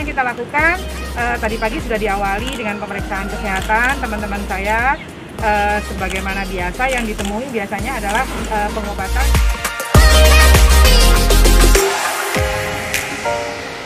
yang kita lakukan tadi pagi sudah diawali dengan pemeriksaan kesehatan teman-teman saya. Sebagaimana biasa, yang ditemui biasanya adalah pengobatan.